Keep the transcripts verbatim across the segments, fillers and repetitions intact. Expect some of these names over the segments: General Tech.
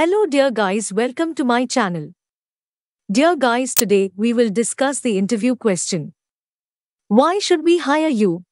Hello dear guys, welcome to my channel. Dear guys, today we will discuss the interview question. Why should we hire you?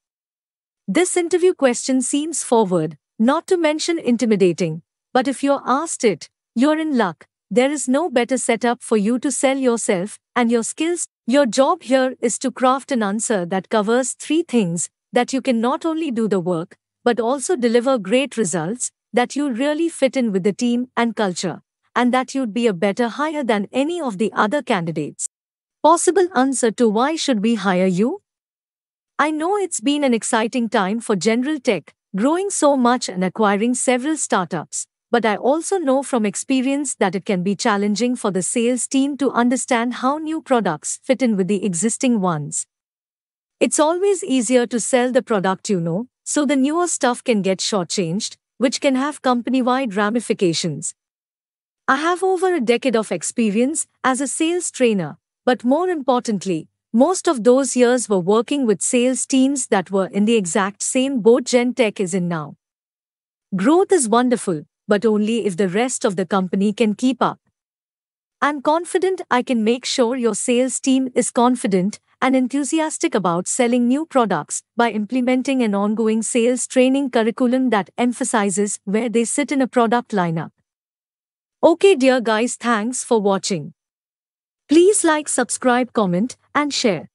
This interview question seems forward, not to mention intimidating, but if you're asked it, you're in luck. There is no better setup for you to sell yourself and your skills. Your job here is to craft an answer that covers three things, that you can not only do the work, but also deliver great results, that you really fit in with the team and culture, and that you'd be a better hire than any of the other candidates. Possible answer to why should we hire you? I know it's been an exciting time for General Tech, growing so much and acquiring several startups, but I also know from experience that it can be challenging for the sales team to understand how new products fit in with the existing ones. It's always easier to sell the product you know, so the newer stuff can get shortchanged, which can have company-wide ramifications. I have over a decade of experience as a sales trainer, but more importantly, most of those years were working with sales teams that were in the exact same boat Gen Tech is in now. Growth is wonderful, but only if the rest of the company can keep up. I'm confident I can make sure your sales team is confident and enthusiastic about selling new products by implementing an ongoing sales training curriculum that emphasizes where they sit in a product lineup. Okay dear guys, thanks for watching. Please like, subscribe, comment and share.